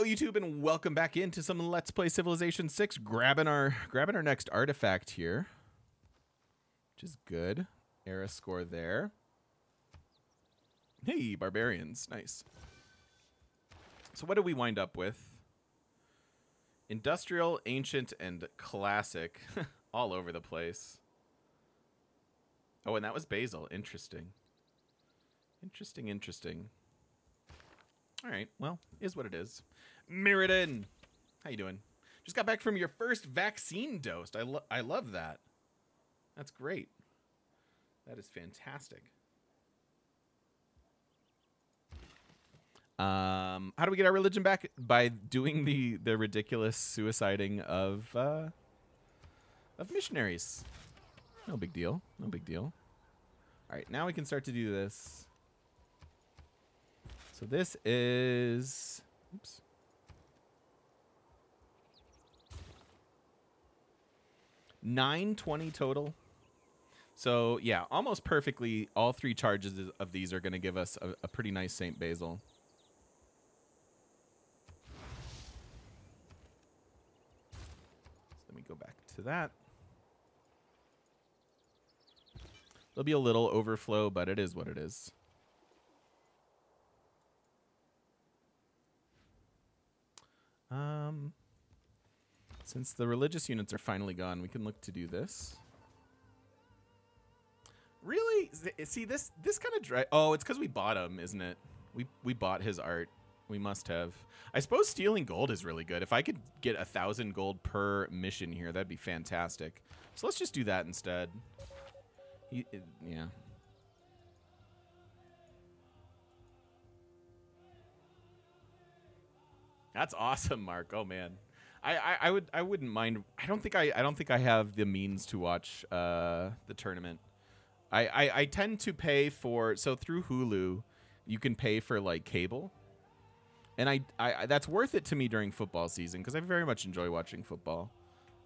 Hello, YouTube, and welcome back into some Let's Play Civilization 6. Grabbing our next artifact here, which is good. Era score there. Hey, barbarians, nice. So what do we wind up with? Industrial, ancient, and classic, all over the place. Oh, and that was Basil. Interesting. Interesting, interesting. All right, well, is what it is. Mirrodin, how you doing? Just got back from your first vaccine dose. I love that. That's great. That is fantastic. How do we get our religion back? By doing the ridiculous suiciding of missionaries. No big deal. No big deal. All right, now we can start to do this. So this is, oops. $9.20 total. So yeah, almost perfectly, all three charges of these are gonna give us a pretty nice St. Basil. So let me go back to that. There'll be a little overflow, but it is what it is. Since the religious units are finally gone, we can look to do this. Really? See, this kind of dry. Oh, it's because we bought him, isn't it? We bought his art. We must have. I suppose stealing gold is really good. If I could get 1,000 gold per mission here, that'd be fantastic. So let's just do that instead. Yeah. That's awesome, Mark. Oh man, I wouldn't mind. I don't think I have the means to watch the tournament. I tend to pay for, so through Hulu, you can pay for like cable, and I that's worth it to me during football season because I very much enjoy watching football.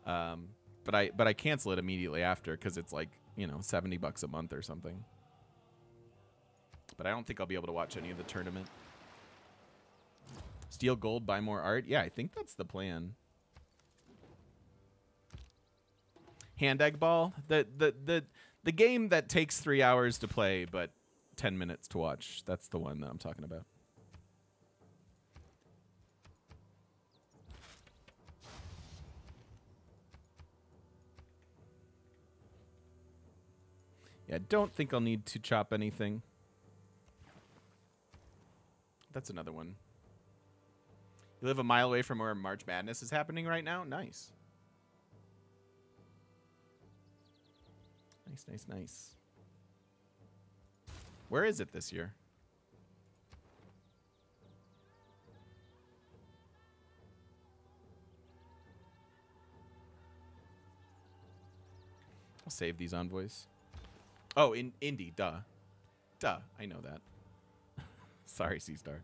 But I cancel it immediately after because it's like, you know, $70 a month or something. But I don't think I'll be able to watch any of the tournament. Steal gold, buy more art. Yeah, I think that's the plan. Hand egg ball, the game that takes 3 hours to play but 10 minutes to watch. That's the one that I'm talking about. Yeah, I don't think I'll need to chop anything. That's another one. You live a mile away from where March Madness is happening right now? Nice. Nice, nice, nice. Where is it this year? I'll save these envoys. Oh, in Indy, duh. Duh, I know that. Sorry, C-Star.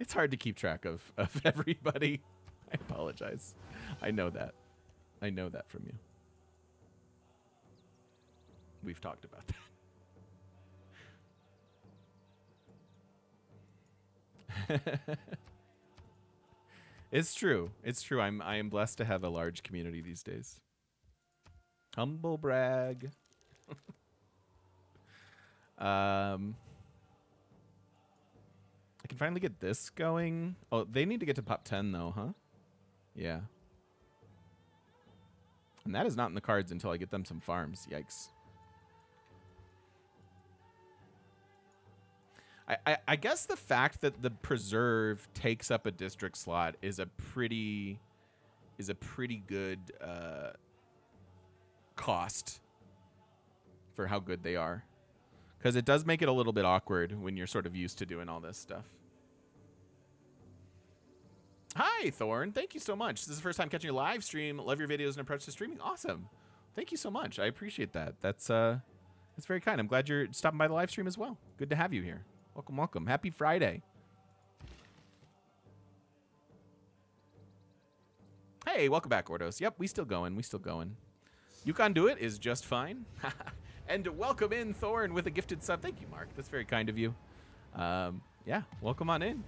It's hard to keep track of everybody. I apologize. I know that. I know that from you. We've talked about that. It's true. It's true. I am blessed to have a large community these days. Humble brag. I can finally get this going. Oh, they need to get to pop 10 though, huh? Yeah. And that is not in the cards until I get them some farms. Yikes. I guess the fact that the preserve takes up a district slot is a pretty good cost for how good they are. Because it does make it a little bit awkward when you're sort of used to doing all this stuff. Hi, Thorn. Thank you so much. This is the first time catching your live stream. Love your videos and approach to streaming. Awesome. Thank you so much. I appreciate that. That's very kind. I'm glad you're stopping by the live stream as well. Good to have you here. Welcome, welcome. Happy Friday. Hey, welcome back, Ordos. Yep, we still going. We still going. You can do it is just fine. And welcome in, Thorn, with a gifted sub. Thank you, Mark. That's very kind of you. Yeah, welcome on in.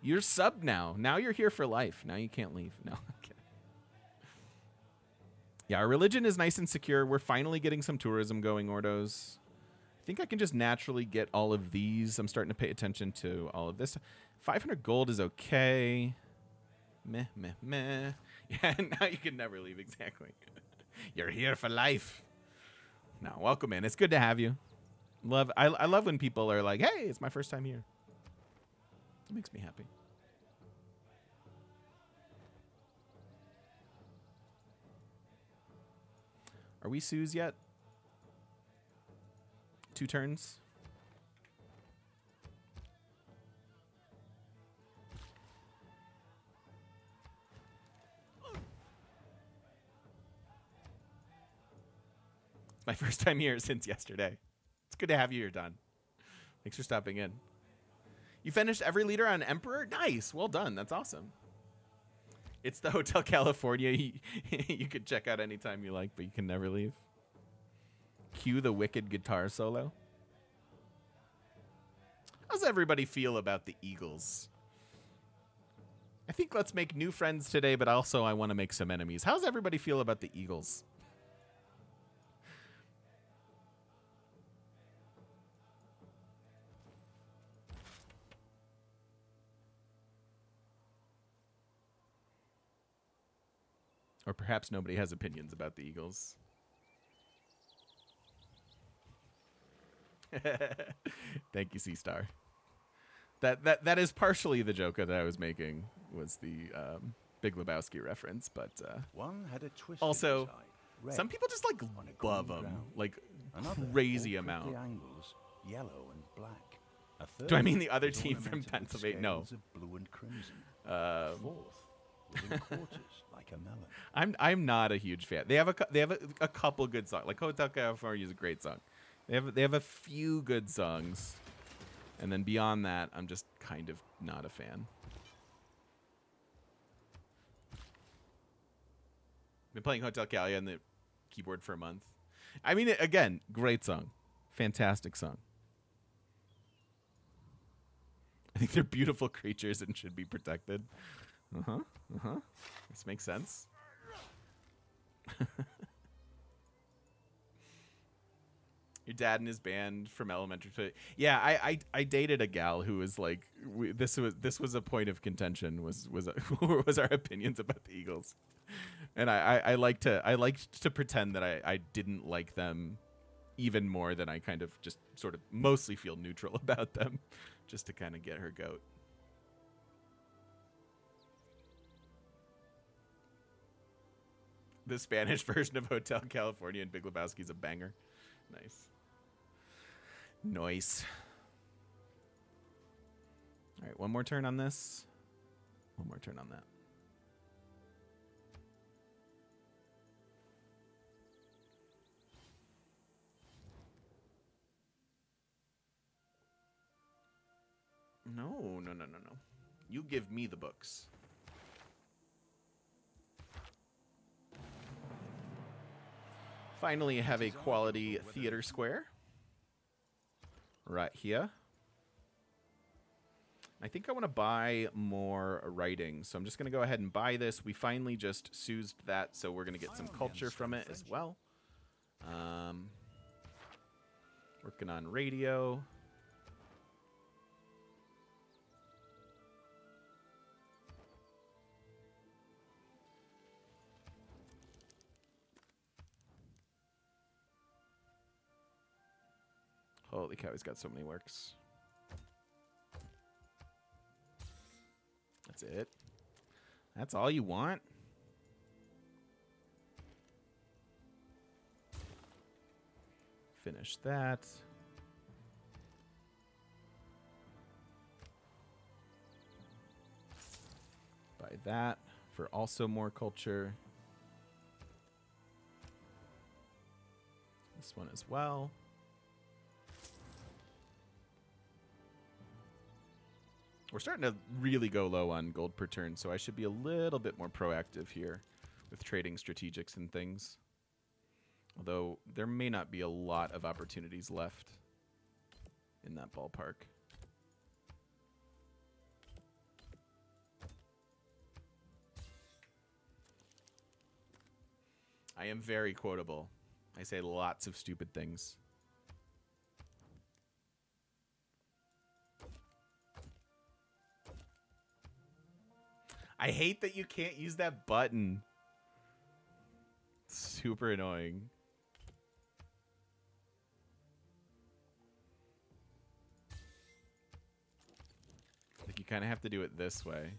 You're subbed now. Now you're here for life. Now you can't leave. No. Okay. Yeah, our religion is nice and secure. We're finally getting some tourism going, Ordos. I think I can just naturally get all of these. I'm starting to pay attention to all of this. 500 gold is okay. Meh, meh, meh. Yeah, now you can never leave, exactly. You're here for life. No, welcome in. It's good to have you. Love. I love when people are like, hey, it's my first time here. It makes me happy. Are we Sues yet? 2 turns. It's my first time here since yesterday. It's good to have you here, Don. Thanks for stopping in. You finished every leader on Emperor? Nice. Well done. That's awesome. It's the Hotel California. You could check out anytime you like, but you can never leave. Cue the wicked guitar solo. How's everybody feel about the Eagles? I think let's make new friends today, but also I want to make some enemies. How's everybody feel about the Eagles? Or perhaps nobody has opinions about the Eagles. Thank you, C-Star. That is partially the joke that I was making, was the Big Lebowski reference, but one had a twist also, some people just like love them, like crazy amount. Angles, yellow and black. A third. Do I mean the other team from Pennsylvania? No. Blue and crimson. Fourth. Like a melon. I'm not a huge fan. They have a couple good songs. Like Hotel California is a great song. They have a few good songs, and then beyond that, I'm just kind of not a fan. Been playing Hotel California on the keyboard for a month. I mean, again, great song, fantastic song. I think they're beautiful creatures and should be protected. Uh-huh, uh-huh. This makes sense. Your dad and his band from elementary to... Yeah, I dated a gal who was like... This was a point of contention, was our opinions about the Eagles. And I liked to pretend that I didn't like them even more than I kind of just sort of mostly feel neutral about them, just to kind of get her goat. The Spanish version of Hotel California and Big Lebowski's a banger. Nice. Nice. All right, one more turn on this. One more turn on that. No, no, no, no, no. You give me the books. Finally have a quality theater square right here. I think I want to buy more writing, so I'm just going to go ahead and buy this. We finally just soused that, so we're going to get some culture from it as well. Working on radio. Holy cow, he's got so many works. That's it. That's all you want? Finish that. Buy that for also more culture. This one as well. We're starting to really go low on gold per turn, so I should be a little bit more proactive here with trading strategics and things. Although there may not be a lot of opportunities left in that ballpark. I am very quotable. I say lots of stupid things. I hate that you can't use that button. It's super annoying. Like you kind of have to do it this way.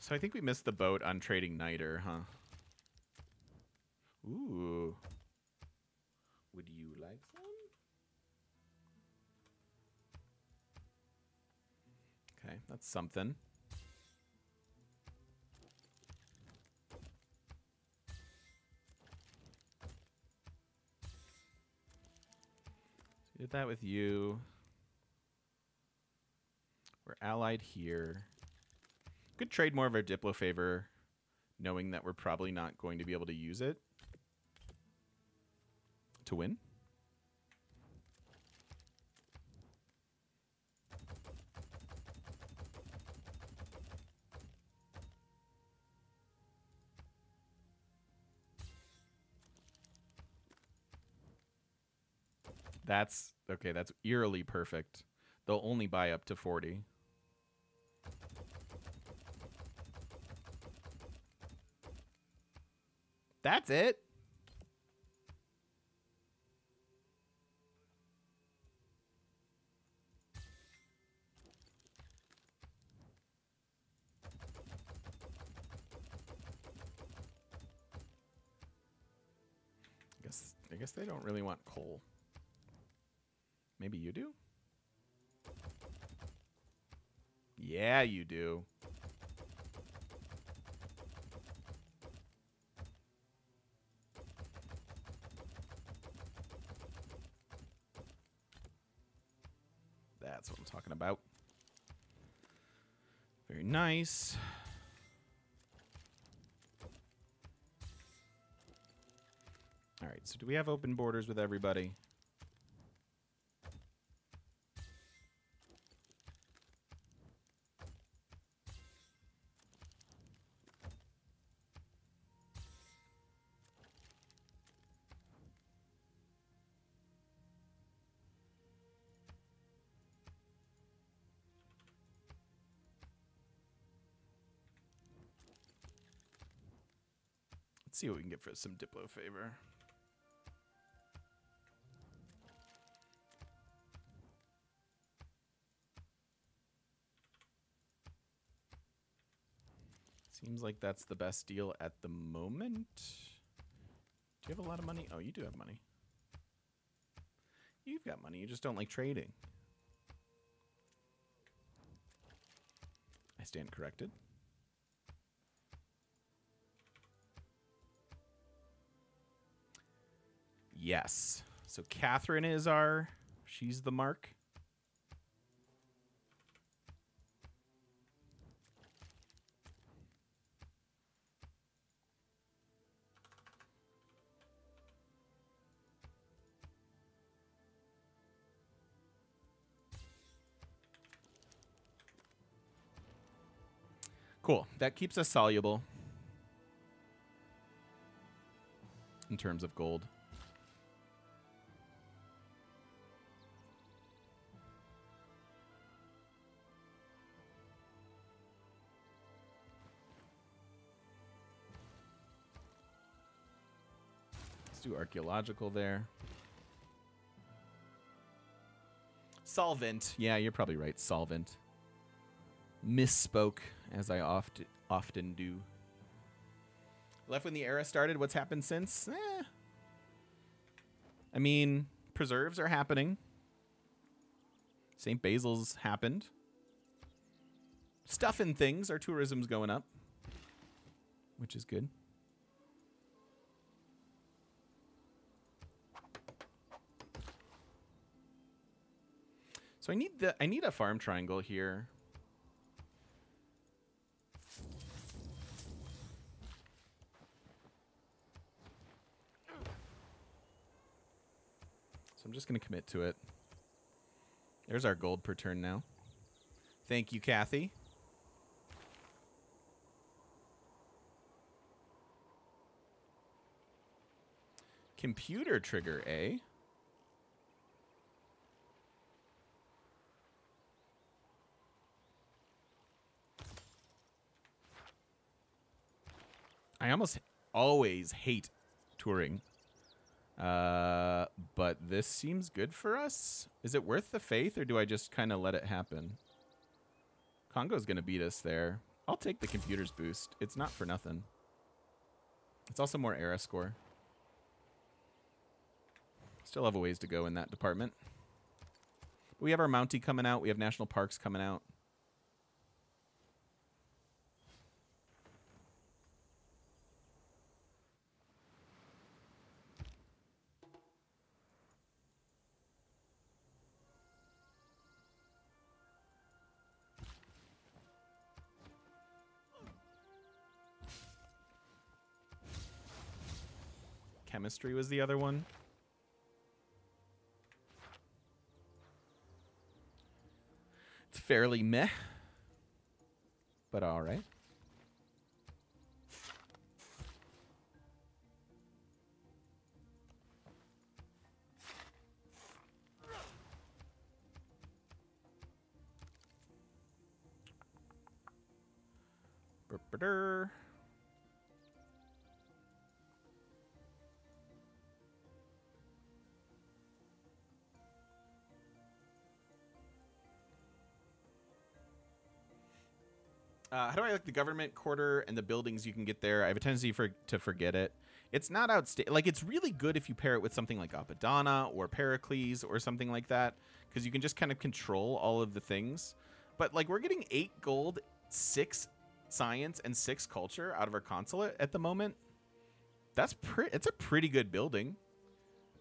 So I think we missed the boat on trading Niter, huh? Ooh. Would you like some? Okay, that's something. Did that with you. We're allied here. Could trade more of our Diplo favor, knowing that we're probably not going to be able to use it to win. That's okay, that's eerily perfect. They'll only buy up to 40. That's it. I guess they don't really want coal. Maybe you do? Yeah, you do. That's what I'm talking about. Very nice. All right, so do we have open borders with everybody? See what we can get for some Diplo favor. Seems like that's the best deal at the moment. Do you have a lot of money? Oh, you do have money. You've got money. You just don't like trading. I stand corrected. Yes. So Catherine is our... She's the mark. Cool. That keeps us soluble in terms of gold. Archaeological there. Solvent. Yeah, you're probably right. Solvent. Misspoke, as I often do. Left when the era started. What's happened since? Eh. I mean, preserves are happening. St. Basil's happened. Stuff and things. Our tourism's going up, which is good. So I need a farm triangle here. I'm just going to commit to it. There's our gold per turn now. Thank you, Kathy. Computer trigger, eh? I almost always hate touring. But this seems good for us. Is it worth the faith, or do I just kind of let it happen? Congo's going to beat us there. I'll take the computer's boost. It's not for nothing. It's also more era score. Still have a ways to go in that department. But we have our Mountie coming out. We have National Parks coming out. Chemistry was the other one. It's fairly meh, but all right. Burp-a-dur. How do I like the government quarter and the buildings you can get there? I have a tendency to forget it. It's not outstanding. Like, it's really good if you pair it with something like Apadana or Pericles or something like that, because you can just kind of control all of the things. But, like, we're getting 8 gold, 6 science, and 6 culture out of our consulate at the moment. That's it's a pretty good building.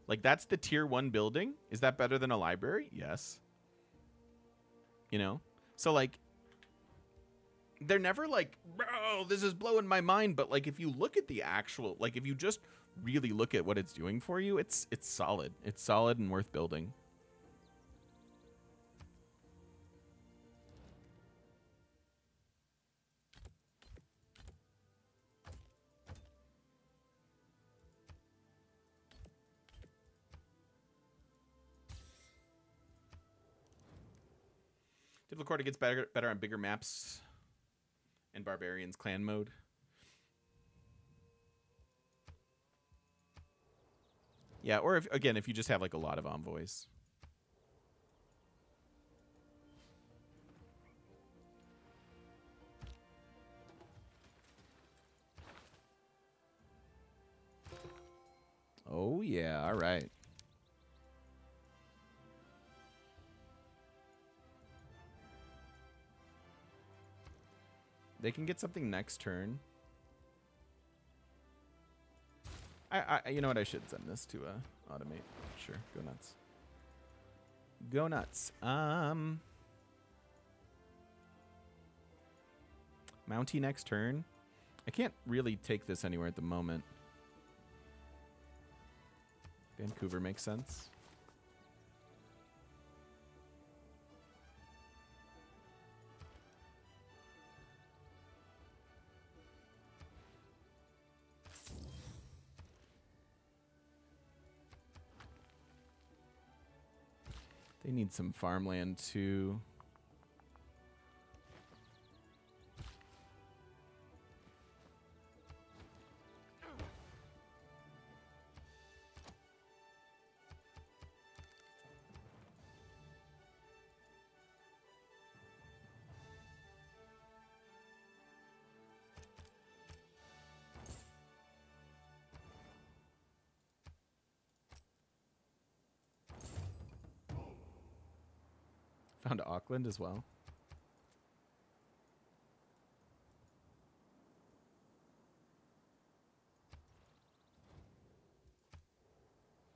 Like, that's the tier 1 building. Is that better than a library? Yes. You know? So, like... They're never like, bro, this is blowing my mind. But like, if you look at the actual, like, if you just really look at what it's doing for you, it's solid. It's solid and worth building. Digital Quarter gets better on bigger maps. And Barbarians clan mode. Yeah, or if, again, if you just have like a lot of envoys. Oh yeah, all right. They can get something next turn. I you know what? I should send this to automate. Sure, go nuts. Go nuts. Mountie next turn. I can't really take this anywhere at the moment. Vancouver makes sense. They need some farmland, too. Found Auckland as well.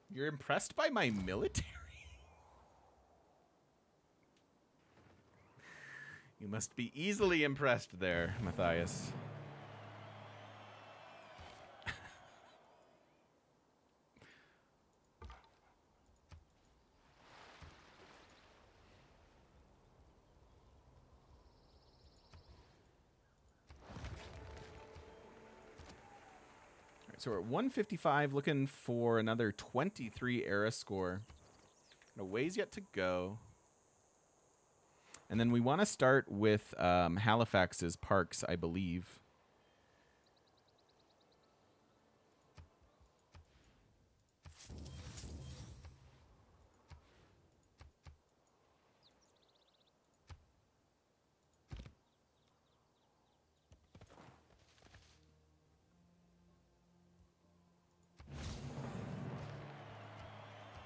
You're impressed by my military? You must be easily impressed there, Matthias. right, so we're at 155, looking for another 23 era score. A ways yet to go. And then we want to start with Halifax's parks, I believe.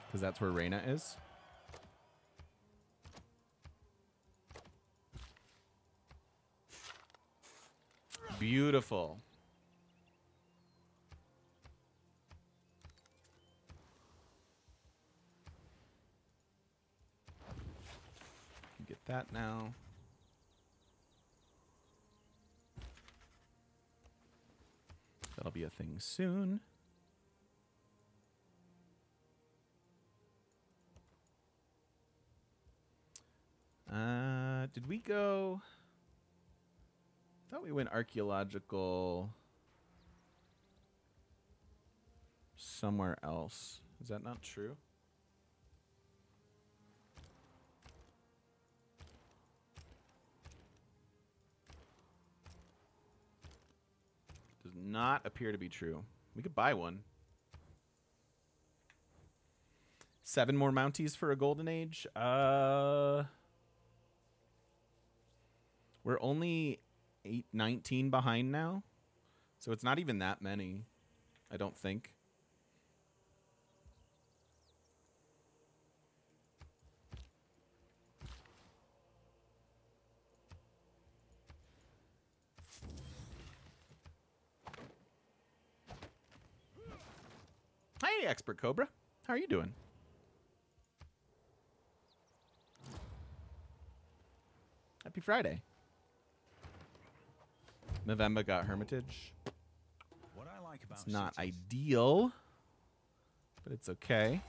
Because that's where Reyna is. Beautiful. You get that now. That'll be a thing soon. Did we go? I thought we went archaeological somewhere else. Is that not true? Does not appear to be true. We could buy one. 7 more Mounties for a golden age. We're only 19 behind now, so it's not even that many, I don't think. Hey, Expert Cobra. How are you doing? Happy Friday. Mvemba got Hermitage. What I like about it's not ideal, but it's okay.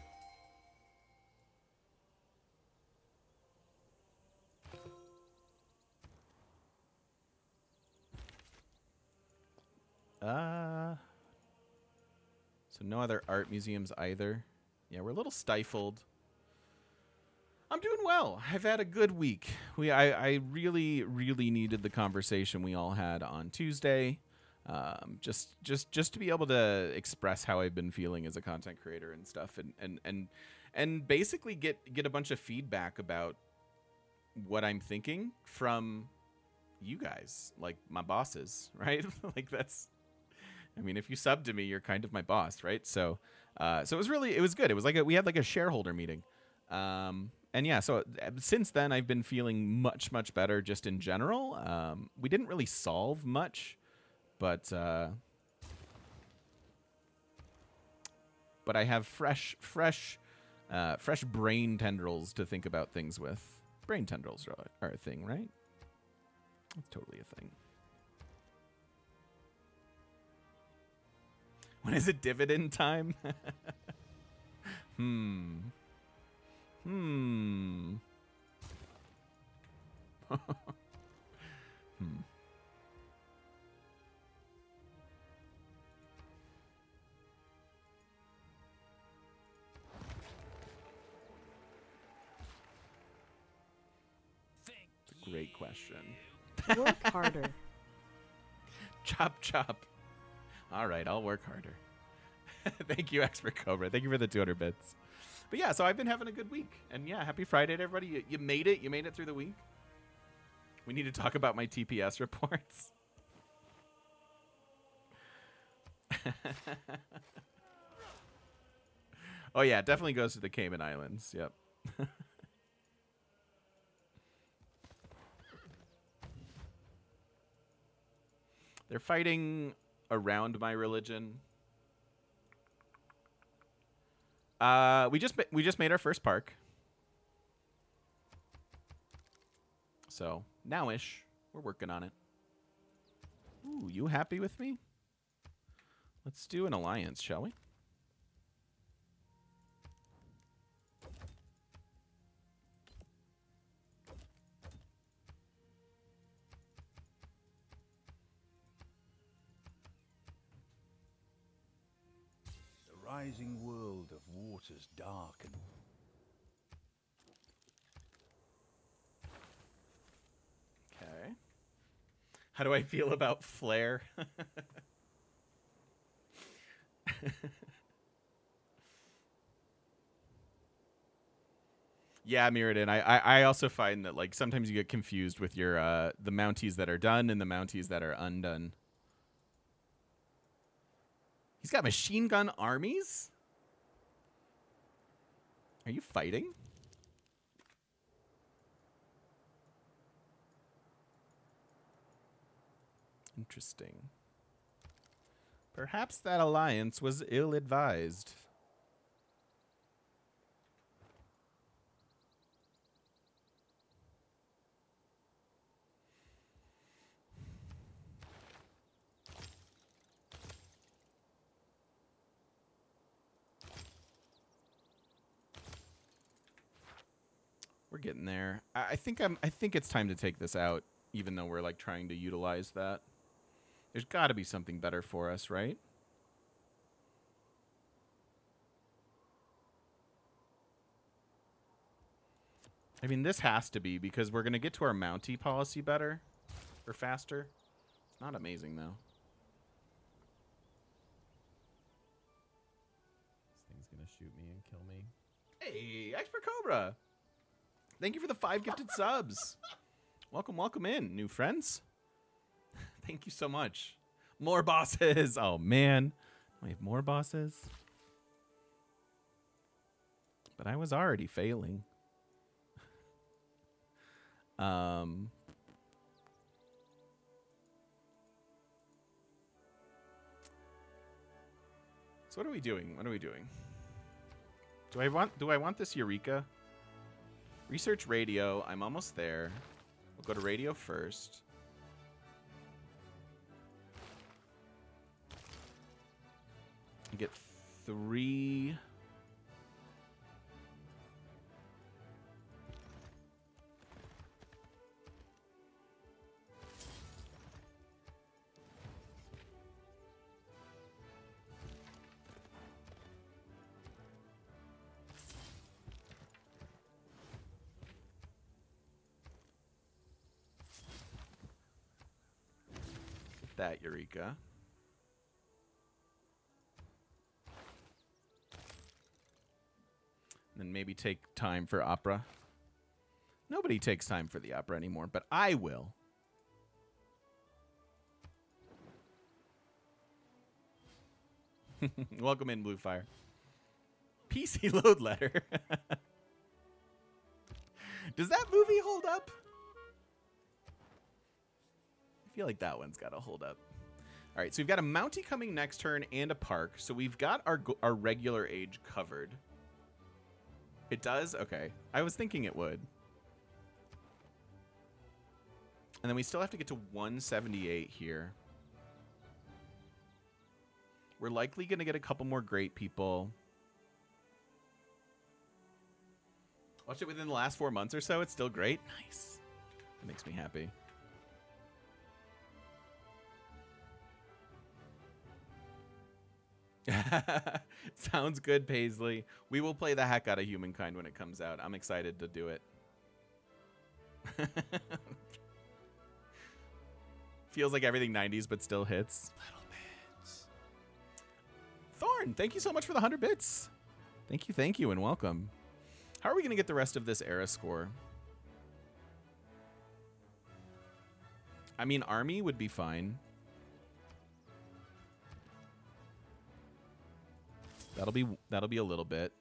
So no other art museums either. Yeah, we're a little stifled. I'm doing well. I've had a good week. I really, really needed the conversation we all had on Tuesday, just to be able to express how I've been feeling as a content creator and stuff, and basically get a bunch of feedback about what I'm thinking from you guys, like my bosses, right? Like that's, I mean, if you sub to me, you're kind of my boss, right? So, so it was good. It was like we had like a shareholder meeting. And yeah, so since then I've been feeling much, much better just in general. We didn't really solve much, but I have fresh brain tendrils to think about things with. Brain tendrils are a thing, right? It's totally a thing. When is it dividend time? It's a great question. Work harder. Chop, chop. All right, I'll work harder. Thank you, Expert Cobra. Thank you for the 200 bits. But yeah, so I've been having a good week. And yeah, happy Friday to everybody. You made it. You made it through the week. We need to talk about my TPS reports. Oh yeah, it definitely goes to the Cayman Islands. Yep. They're fighting around my religion. We just made our first park, so now-ish we're working on it. Ooh, you happy with me? Let's do an alliance, shall we? rising world of waters dark and... Okay. How do I feel about Flare? Yeah, Mirrodin. I also find that like sometimes you get confused with your the Mounties that are done and the Mounties that are undone. He's got machine gun armies? Are you fighting? Interesting. Perhaps that alliance was ill-advised. We're getting there. I think it's time to take this out, even though we're like trying to utilize that. There's got to be something better for us, right? I mean, this has to be because we're gonna get to our Mountie policy better or faster. It's not amazing though. This thing's gonna shoot me and kill me. Hey, Expert Cobra. Thank you for the 5 gifted subs. Welcome, welcome in, new friends. Thank you so much. More bosses. Oh, man. We have more bosses. But I was already failing. So what are we doing? What are we doing? Do I want this Eureka? Research radio. I'm almost there. We'll go to radio first. Get 3. Get that Eureka. Then maybe take time for opera. Nobody takes time for the opera anymore, but I will. Welcome in, Bluefire. PC load letter. Does that movie hold up? I feel like that one's got to hold up. All right, so we've got a Mountie coming next turn and a park. So we've got our regular age covered. It does? Okay. I was thinking it would. And then we still have to get to 178 here. We're likely going to get a couple more great people. Watch it within the last 4 months or so. It's still great. Nice. That makes me happy. Sounds good, Paisley. We will play the heck out of Humankind when it comes out. I'm excited to do it. Feels like everything 90s, but still hits. Little bits. Thorn, thank you so much for the 100 bits. Thank you, and welcome. How are we going to get the rest of this era score? I mean, Army would be fine. That'll be a little bit.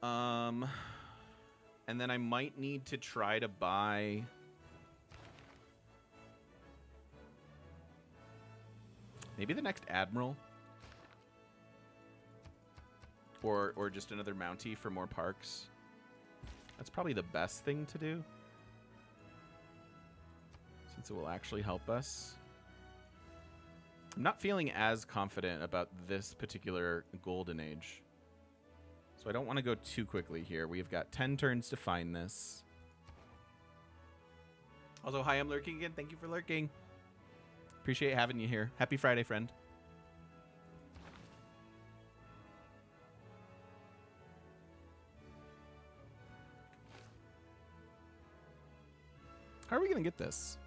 And then I might need to try to buy maybe the next Admiral or just another Mountie for more parks. That's probably the best thing to do since it will actually help us. I'm not feeling as confident about this particular golden age. So I don't want to go too quickly here. We've got 10 turns to find this. Also, hi, I'm lurking again. Thank you for lurking. Appreciate having you here. Happy Friday, friend. How are we going to get this?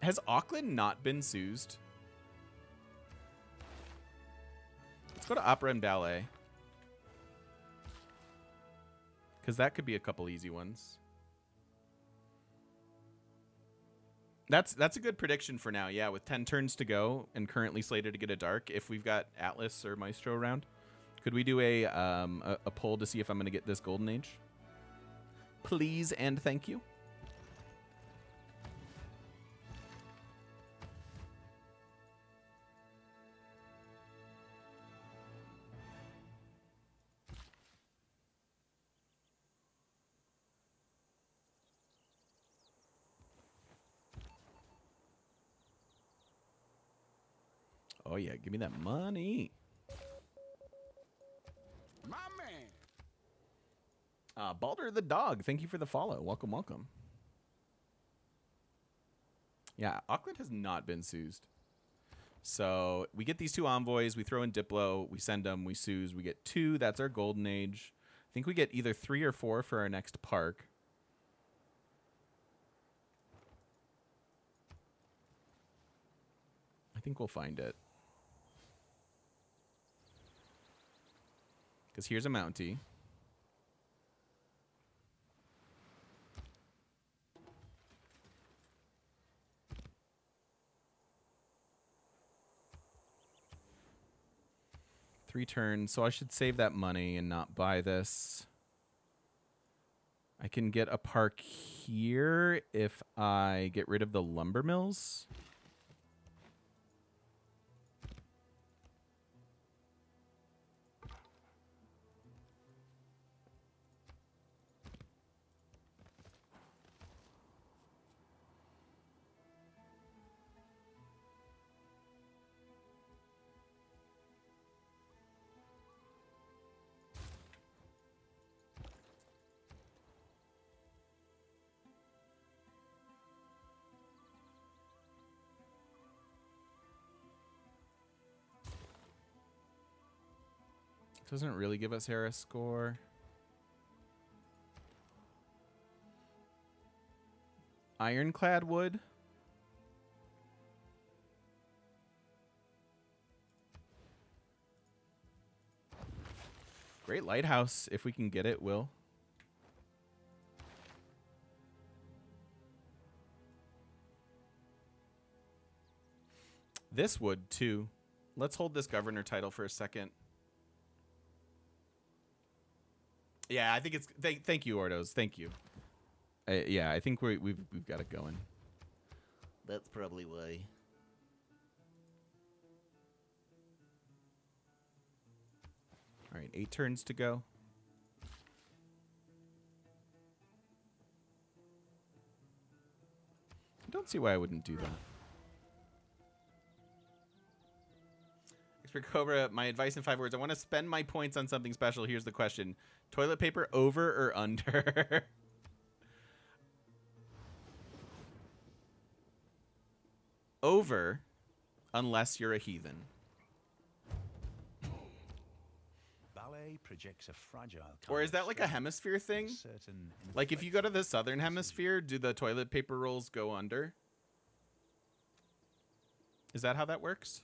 Has Auckland not been soused? Let's go to opera and ballet. Because that could be a couple easy ones. That's a good prediction for now. Yeah, with 10 turns to go and currently slated to get a dark, if we've got Atlas or Maestro around, could we do a poll to see if I'm going to get this Golden Age? Please and thank you. Oh, yeah. Give me that money. My man. Balder the dog. Thank you for the follow. Welcome, welcome. Yeah, Auckland has not been soused. So we get these two envoys. We throw in Diplo. We send them. We souse. We get 2. That's our Golden Age. I think we get either 3 or 4 for our next park. I think we'll find it. Because here's a Mountie. Three turns, so I should save that money and not buy this. I can get a park here if I get rid of the lumber mills. Doesn't it really give us Hera score? Ironclad wood. Great lighthouse if we can get it, Will. This would too. Let's hold this governor title for a second. Yeah, I think it's. Thank you, Ordos. Thank you. Yeah, I think we've got it going. That's probably why. All right, 8 turns to go. I don't see why I wouldn't do that. For Cobra, my advice in 5 words. I want to spend my points on something special. Here's the question. Toilet paper over or under? Over, unless you're a heathen. Ballet projects a fragile or is that like a hemisphere thing? Like if you go to the southern hemisphere, do the toilet paper rolls go under? Is that how that works?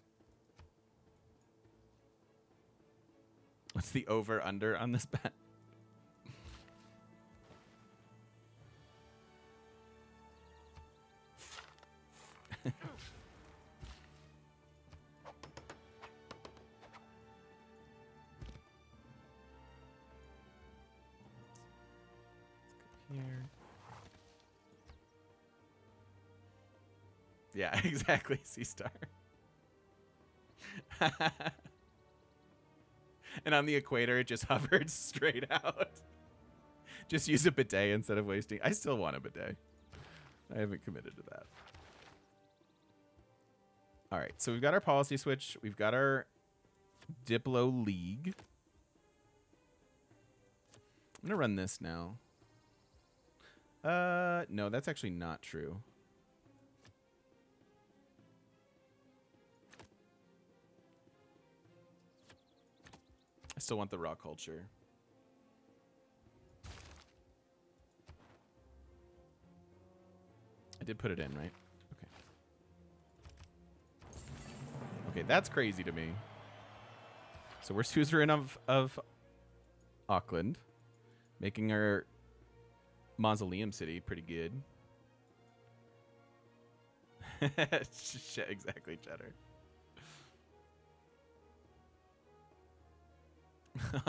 What's the over-under on this bet? Here. Yeah, exactly, C-Star. And on the equator, it just hovered straight out. Just use a bidet instead of wasting. I still want a bidet. I haven't committed to that. All right, so we've got our policy switch. We've got our Diplo League. I'm going to run this now. No, that's actually not true. I still want the raw culture. did put it in, right? Okay. Okay, that's crazy to me. So we're suzerain of Auckland, making our mausoleum city pretty good. Exactly, Cheddar. All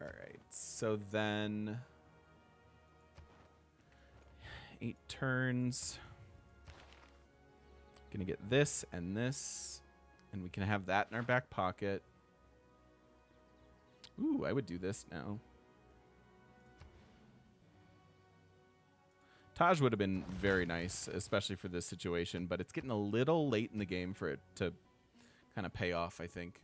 right, so then 8 turns. Gonna get this and this, and we can have that in our back pocket. Ooh, I would do this now. Taj would have been very nice, especially for this situation, but it's getting a little late in the game for it to kind of pay off, I think.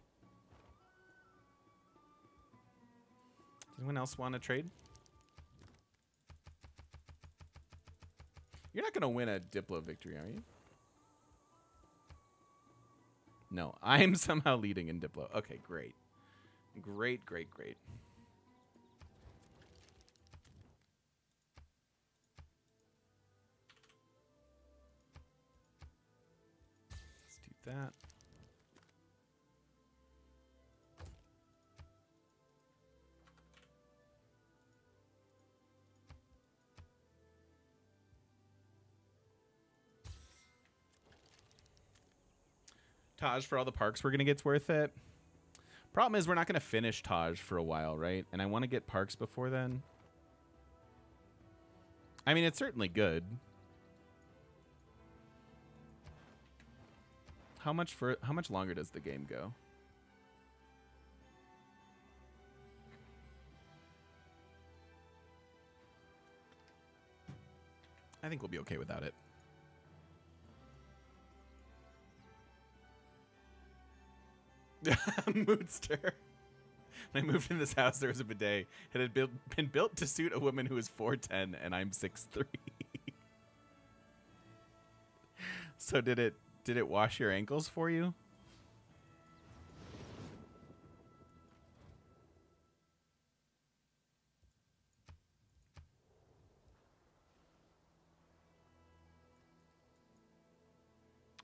Does anyone else want to trade? You're not going to win a Diplo victory, are you? No, I'm somehow leading in Diplo. Okay, great. Great, great, great. That. Taj, for all the parks we're going to get's worth it. Problem is we're not going to finish Taj for a while, right? And I want to get parks before then. I mean, it's certainly good. How much longer does the game go? I think we'll be okay without it. Moodster. When I moved in this house, there was a bidet. It had been built to suit a woman who is 4'10", and I'm 6'3". So did it. Did it wash your ankles for you?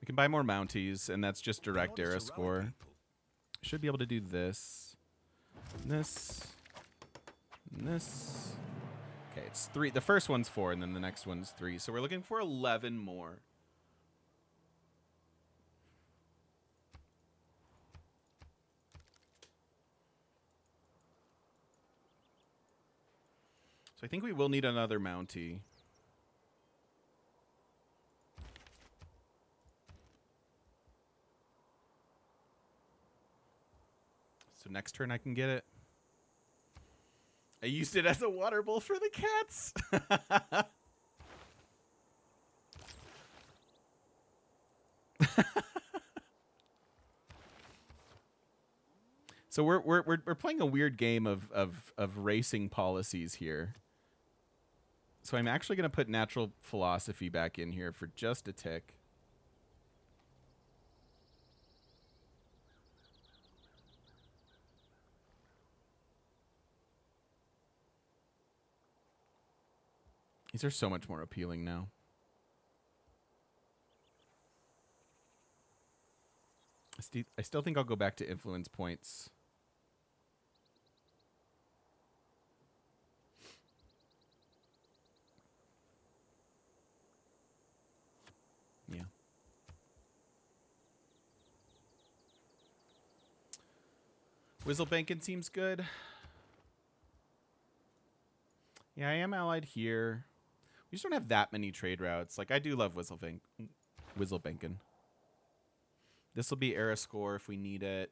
We can buy more Mounties, and that's just direct era score. Should be able to do this. And this. And this. Okay, it's 3. The first one's 4, and then the next one's 3. So we're looking for 11 more. So I think we will need another Mountie. So next turn I can get it. I used it as a water bowl for the cats. So we're playing a weird game of racing policies here. So I'm actually going to put natural philosophy back in here for just a tick. These are so much more appealing now. I still think I'll go back to influence points. Yeah. Whistlebanking seems good. Yeah, I am allied here. We just don't have that many trade routes. Like, I do love Whistlebanking. This will be era score if we need it.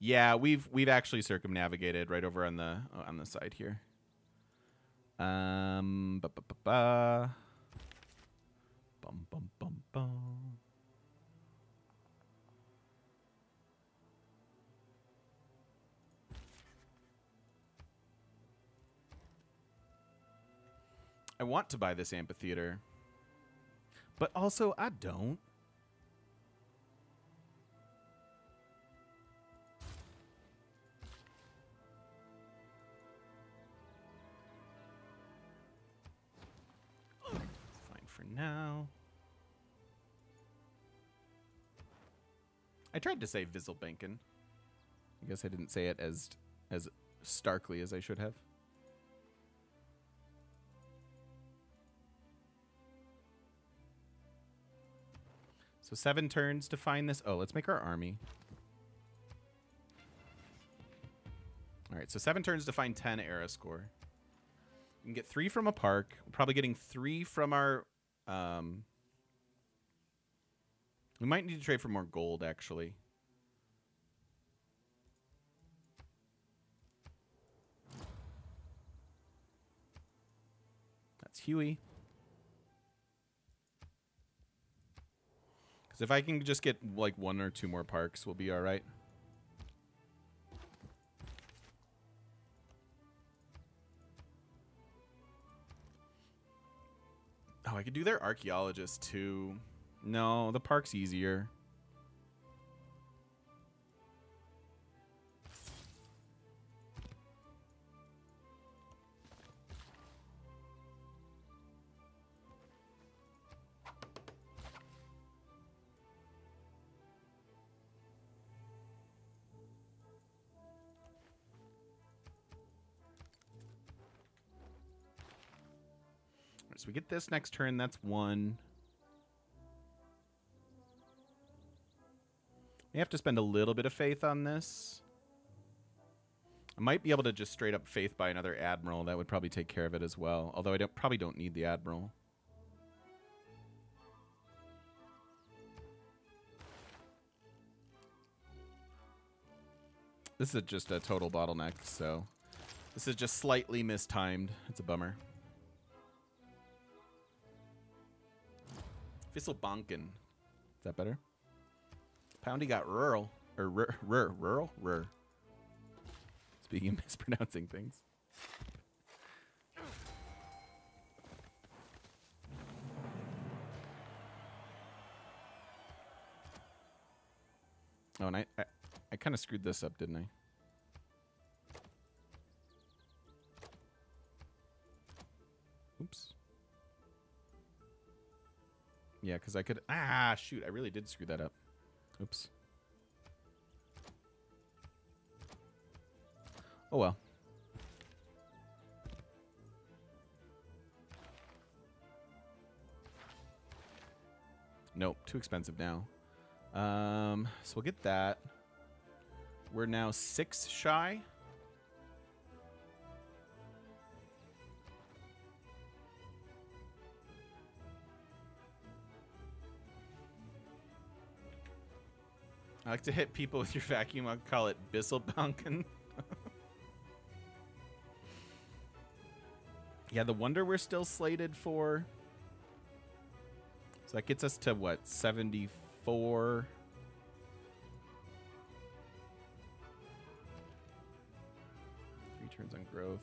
Yeah, we've actually circumnavigated right over on the side here. Bum, bum, bum, bum. I want to buy this amphitheater, But also, I don't. Fine for now. I tried to say Visselbanken. I guess I didn't say it as starkly as I should have. So 7 turns to find this. Oh, let's make our army. All right, so 7 turns to find 10 era score. We can get 3 from a park. We're probably getting 3 from our... we might need to trade for more gold, actually. That's Huey. Because if I can just get, like, 1 or 2 more parks, we'll be all right. Oh, I could do their archaeologist, too. No, the park's easier. So we get this next turn. That's 1. We have to spend a little bit of faith on this. I might be able to just straight up faith by another admiral. That would probably take care of it as well. Although I probably don't need the admiral. This is just a total bottleneck. So this is just slightly mistimed. It's a bummer. Visselbanken. Is that better? Poundy got rural. Or rural? Rur. Speaking of mispronouncing things. Oh, and I kind of screwed this up, didn't I? Oops. Yeah, because I could... Ah, shoot. I really did screw that up. Oops. Oh, well. Nope. Too expensive now. So we'll get that. We're now 6 shy. I like to hit people with your vacuum. I'll call it Visselbanken. Yeah, the wonder we're still slated for. So that gets us to, what, 74? Three turns on growth.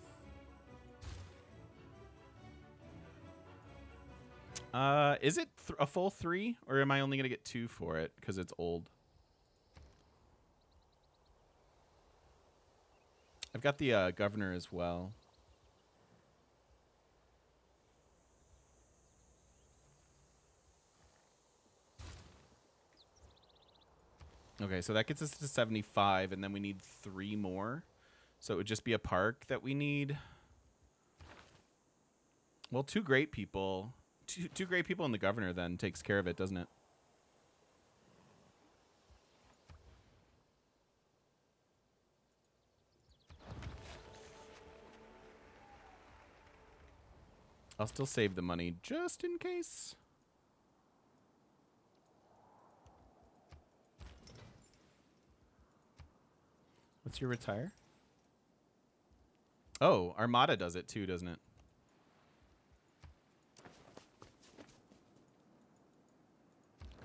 Is it a full 3? Or am I only going to get 2 for it because it's old? I've got the governor as well. Okay, so that gets us to 75, and then we need 3 more. So it would just be a park that we need. Well, 2 great people. Two great people and the governor then takes care of it, doesn't it? I'll still save the money just in case. What's your retire? Oh, Armada does it too, doesn't it?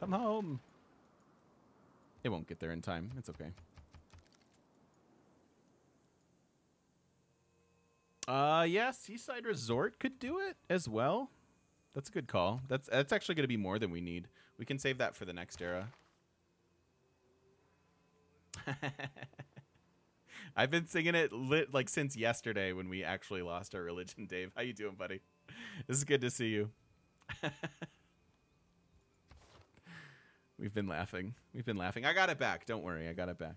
Come home. It won't get there in time. It's okay. Yeah, Seaside Resort could do it as well. That's a good call. That's actually going to be more than we need. We can save that for the next era. I've been singing it like since yesterday when we actually lost our religion. Dave, how you doing, buddy? This is good to see you. We've been laughing. We've been laughing. I got it back. Don't worry. I got it back.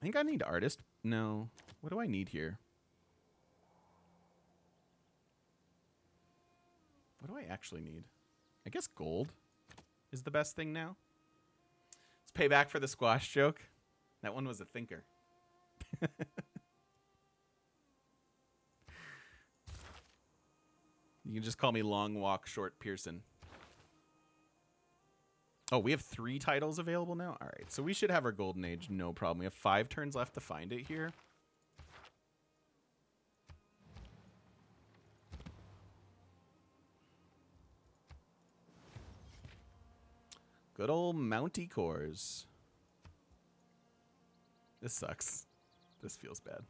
I think I need artist. No. What do I need here? What do I actually need? I guess gold is the best thing now. Let's pay back for the squash joke. That one was a thinker. You can just call me Long Walk Short Pearson. Oh, we have 3 titles available now? All right, so we should have our Golden Age, no problem. We have 5 turns left to find it here. Good old Mountie cores. This sucks. This feels bad.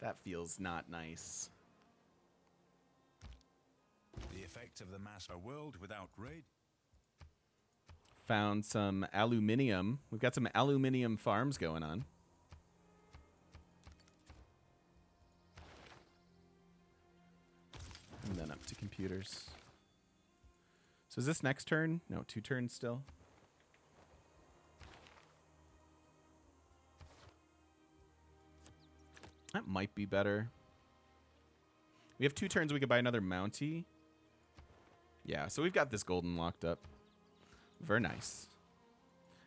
That feels not nice. The effect of the mass, a world without raid. Found some aluminium. We've got some aluminium farms going on. And then up to computers. So is this next turn? No, 2 turns still. That might be better. We have 2 turns. We could buy another Mountie. Yeah, so we've got this golden locked up. Very nice.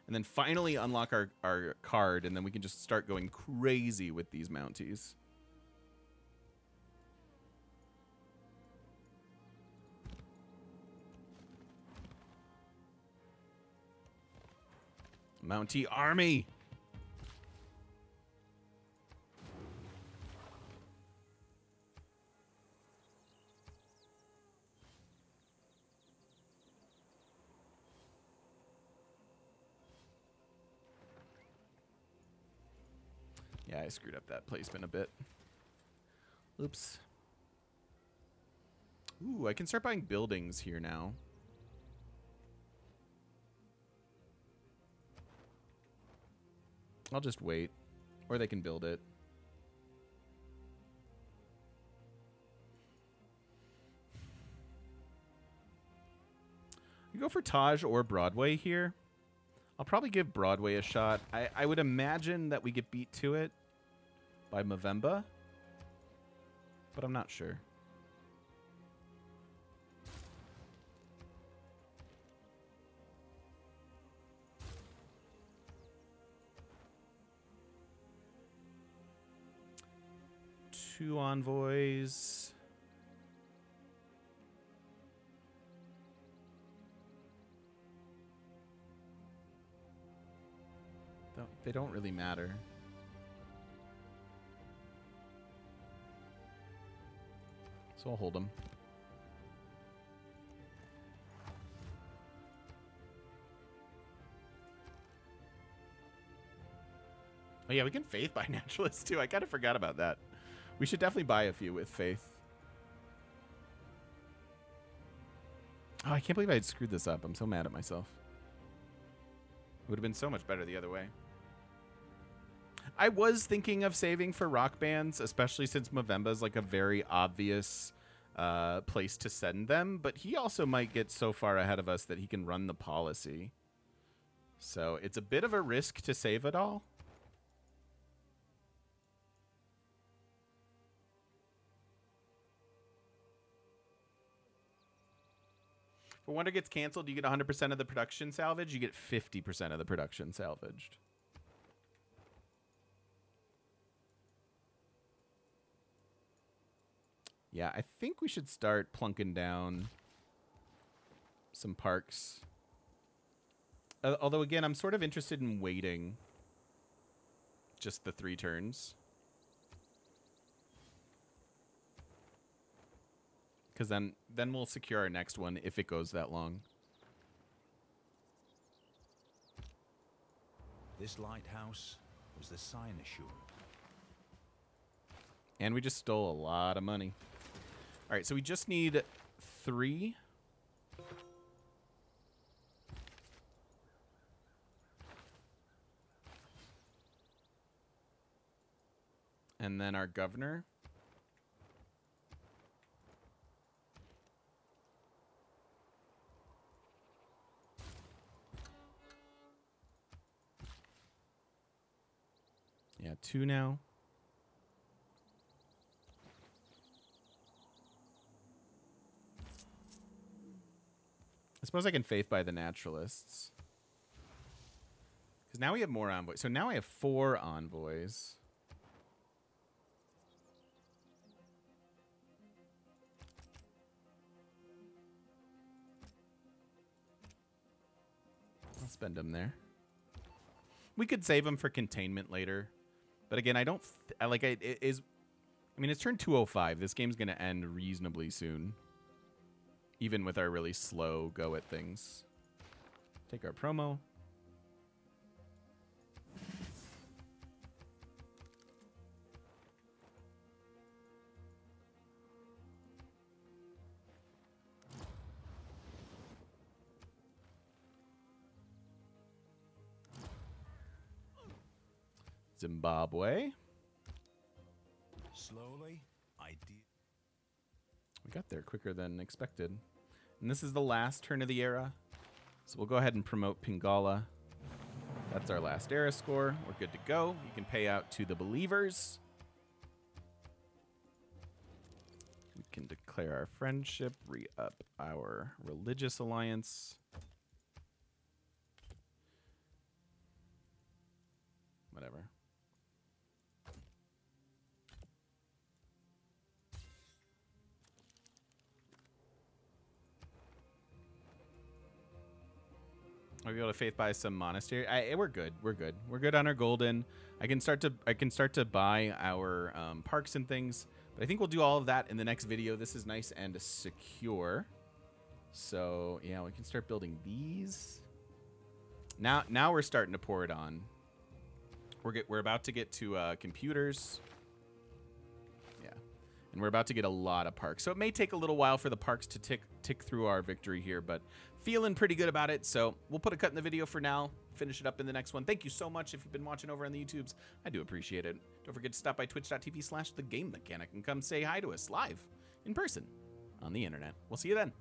And then finally unlock our card, and then we can just start going crazy with these Mounties. Mountie army! Yeah, I screwed up that placement a bit. Oops. Ooh, I can start buying buildings here now. I'll just wait. Or they can build it. You go for Taj or Broadway here. I'll probably give Broadway a shot. I would imagine that we get beat to it by Mvemba, but I'm not sure. Two envoys. They don't really matter. So I'll hold them. Oh yeah, we can faith buy naturalists too. I kind of forgot about that. We should definitely buy a few with faith. Oh, I can't believe I had screwed this up. I'm so mad at myself. It would have been so much better the other way. I was thinking of saving for rock bands, especially since Mvemba is like a very obvious place to send them. But he also might get so far ahead of us that he can run the policy. So it's a bit of a risk to save it all. If a wonder gets canceled, you get 100% of the production salvage. You get 50% of the production salvaged. Yeah, I think we should start plunking down some parks. Although, again, I'm sort of interested in waiting just the 3 turns. Because then we'll secure our next one if it goes that long. This lighthouse was the sign assured. And we just stole a lot of money. All right, so we just need 3. And then our governor. Yeah, 2 now. I suppose I can faith by the naturalists. Because now we have more envoys. So now I have 4 envoys. I'll spend them there. We could save them for containment later. But again, I don't like it. I mean, it's turn 205. This game's going to end reasonably soon, even with our really slow go at things. Take our promo. Zimbabwe. Slowly, we got there quicker than expected. And this is the last turn of the era. So we'll go ahead and promote Pingala. That's our last era score. We're good to go. You can pay out to the believers. We can declare our friendship, re-up our religious alliance. Whatever. I'll be able to faith buy some monastery. We're good. We're good. We're good on our golden. I can start to buy our parks and things. But I think we'll do all of that in the next video. This is nice and secure. So yeah, we can start building these. Now we're starting to pour it on. We're about to get to computers. Yeah, and we're about to get a lot of parks. So it may take a little while for the parks to tick through our victory here, but feeling pretty good about it. So we'll put a cut in the video for now, finish it up in the next one. Thank you so much if you've been watching over on the YouTubes. I do appreciate it. Don't forget to stop by twitch.tv/thegamemechanic and come say hi to us live in person on the internet. We'll see you then.